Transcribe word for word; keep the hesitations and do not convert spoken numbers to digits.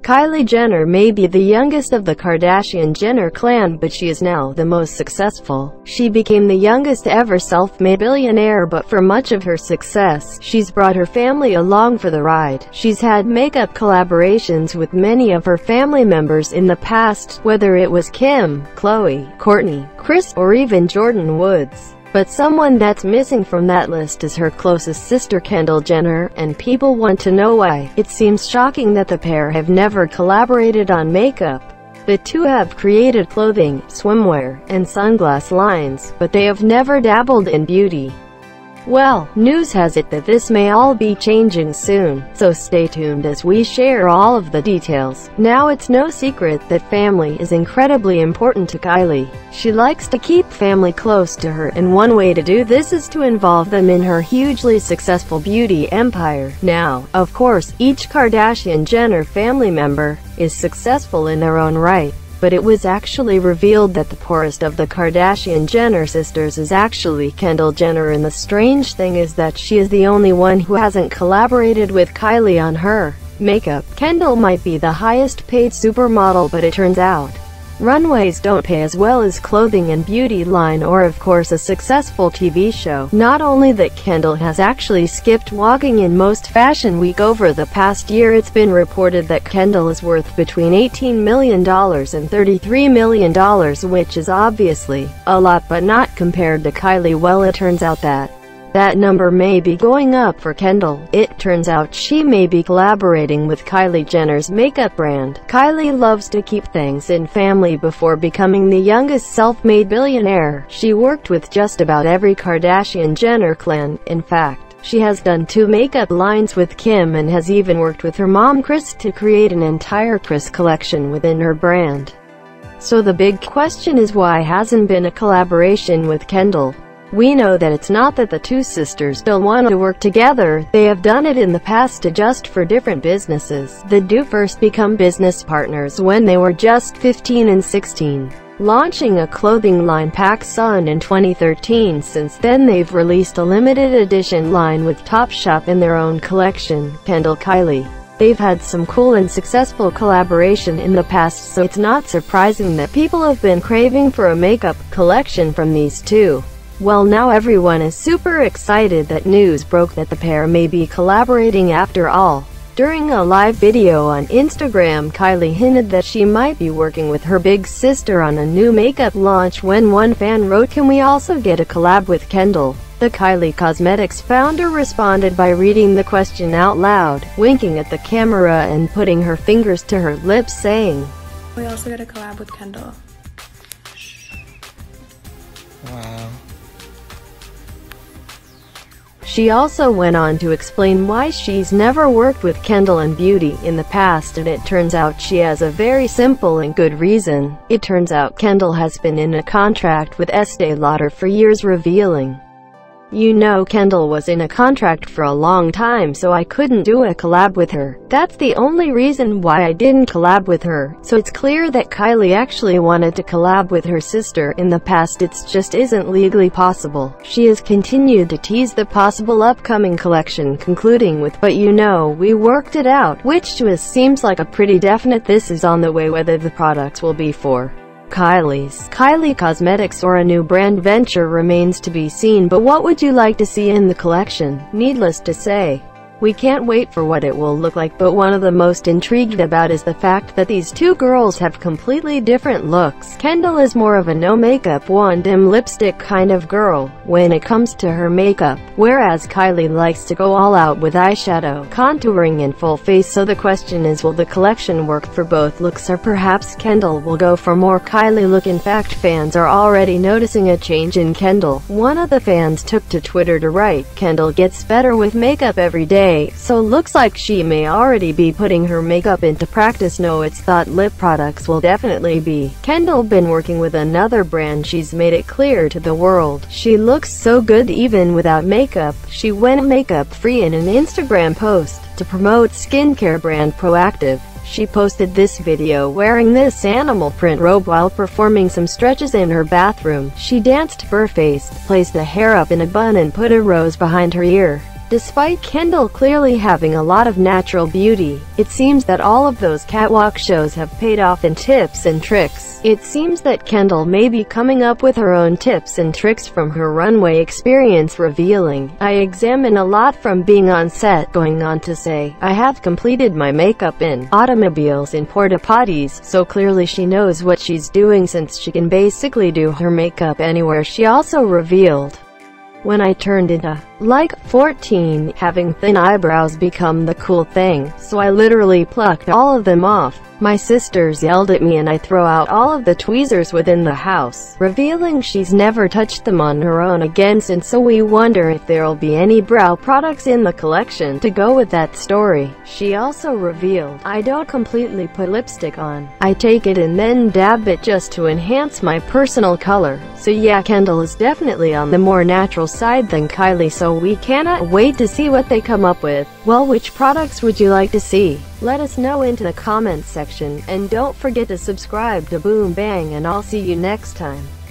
Kylie Jenner may be the youngest of the Kardashian Jenner clan, but she is now the most successful. She became the youngest ever self-made billionaire, but for much of her success, she's brought her family along for the ride. She's had makeup collaborations with many of her family members in the past, whether it was Kim, Khloe, Courtney, Kris, or even Jordan Woods. But someone that's missing from that list is her closest sister Kendall Jenner, and people want to know why. It seems shocking that the pair have never collaborated on makeup. The two have created clothing, swimwear, and sunglass lines, but they have never dabbled in beauty. Well, news has it that this may all be changing soon, so stay tuned as we share all of the details. Now, it's no secret that family is incredibly important to Kylie. She likes to keep family close to her, and one way to do this is to involve them in her hugely successful beauty empire. Now, of course, each Kardashian Jenner family member is successful in their own right, but it was actually revealed that the poorest of the Kardashian Jenner sisters is actually Kendall Jenner, and the strange thing is that she is the only one who hasn't collaborated with Kylie on her makeup. Kendall might be the highest paid supermodel, but it turns out runways don't pay as well as clothing and beauty line, or of course a successful T V show. Not only that, Kendall has actually skipped walking in most fashion week over the past year. It's been reported that Kendall is worth between eighteen million dollars and thirty-three million dollars, which is obviously a lot, but not compared to Kylie. Well, it turns out that That number may be going up for Kendall. It turns out she may be collaborating with Kylie Jenner's makeup brand. Kylie loves to keep things in family. Before becoming the youngest self-made billionaire, she worked with just about every Kardashian Jenner clan. In fact, she has done two makeup lines with Kim and has even worked with her mom Kris to create an entire Kris collection within her brand. So the big question is, why hasn't been a collaboration with Kendall? We know that it's not that the two sisters don't want to work together. They have done it in the past, just for different businesses. The two first become business partners when they were just fifteen and sixteen, launching a clothing line, PacSun, in twenty thirteen. Since then, they've released a limited edition line with Topshop in their own collection. Kendall Kylie, they've had some cool and successful collaboration in the past, so it's not surprising that people have been craving for a makeup collection from these two. Well, now everyone is super excited that news broke that the pair may be collaborating after all. During a live video on Instagram, Kylie hinted that she might be working with her big sister on a new makeup launch when one fan wrote, "Can we also get a collab with Kendall?" The Kylie Cosmetics founder responded by reading the question out loud, winking at the camera and putting her fingers to her lips, saying, "We also get a collab with Kendall." Wow. She also went on to explain why she's never worked with Kendall in beauty in the past, and it turns out she has a very simple and good reason. It turns out Kendall has been in a contract with Estee Lauder for years, revealing, "You know, Kendall was in a contract for a long time, so I couldn't do a collab with her. That's the only reason why I didn't collab with her." So it's clear that Kylie actually wanted to collab with her sister in the past. It just isn't legally possible. She has continued to tease the possible upcoming collection, concluding with, "But you know, we worked it out," which to us seems like a pretty definite this is on the way. Whether the products will be for Kylie's Kylie Cosmetics or a new brand venture remains to be seen, but what would you like to see in the collection? Needless to say, we can't wait for what it will look like, but one of the most intrigued about is the fact that these two girls have completely different looks. Kendall is more of a no-makeup, one-dim lipstick kind of girl when it comes to her makeup, whereas Kylie likes to go all out with eyeshadow, contouring, and full face. So the question is, will the collection work for both looks, or perhaps Kendall will go for more Kylie look? In fact, fans are already noticing a change in Kendall. One of the fans took to Twitter to write, "Kendall gets better with makeup every day, so looks like she may already be putting her makeup into practice." No, it's thought lip products will definitely be Kendall been working with another brand. She's made it clear to the world, "She looks so good even without makeup." She went makeup free in an Instagram post to promote skincare brand Proactive. She posted this video wearing this animal print robe while performing some stretches in her bathroom. She danced bare-faced, placed the hair up in a bun, and put a rose behind her ear. Despite Kendall clearly having a lot of natural beauty, it seems that all of those catwalk shows have paid off in tips and tricks. It seems that Kendall may be coming up with her own tips and tricks from her runway experience, revealing, "I examine a lot from being on set," going on to say, "I have completed my makeup in automobiles and porta potties," so clearly she knows what she's doing since she can basically do her makeup anywhere. She also revealed, "When I turned into, like, fourteen, having thin eyebrows become the cool thing, so I literally plucked all of them off. My sisters yelled at me and I threw out all of the tweezers within the house," revealing she's never touched them on her own again since, so we wonder if there'll be any brow products in the collection to go with that story. She also revealed, "I don't completely put lipstick on, I take it and then dab it just to enhance my personal color." So yeah, Kendall is definitely on the more natural side than Kylie, so we cannot wait to see what they come up with. Well, which products would you like to see? Let us know in the comments section, and don't forget to subscribe to Boom Bang, and I'll see you next time.